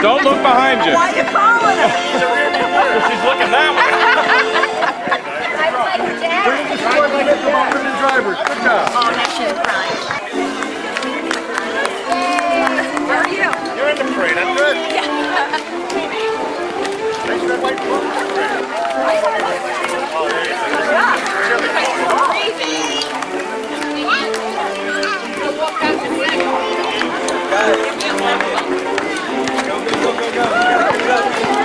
Don't look behind you. Why are you calling her? She's looking that way. Oh, that should have cried. Where are you? You're in the parade, that's good. Yeah. Thanks for that white book. Go, go, go, go.